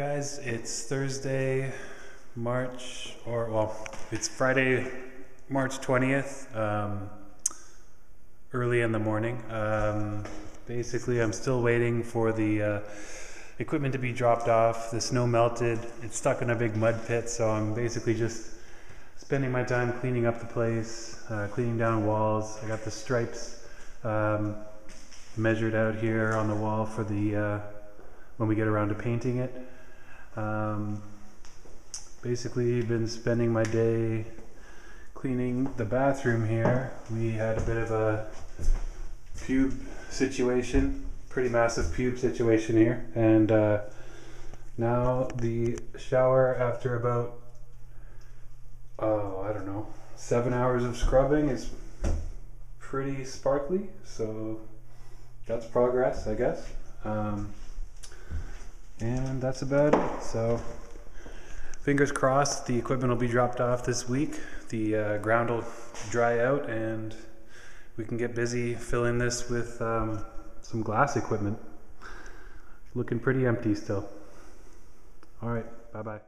guys, it's Thursday, it's Friday, March 20th, early in the morning. Basically, I'm still waiting for the equipment to be dropped off. The snow melted, it's stuck in a big mud pit, so I'm basically just spending my time cleaning up the place, cleaning down walls. I got the stripes measured out here on the wall for the when we get around to painting it. Basically been spending my day cleaning the bathroom here. We had a bit of a pube situation, pretty massive pube situation here, and now the shower after about, I don't know, 7 hours of scrubbing is pretty sparkly, so that's progress, I guess. And that's about it. So fingers crossed the equipment will be dropped off this week. The ground will dry out and we can get busy filling this with some glass equipment. Looking pretty empty still. All right, bye-bye.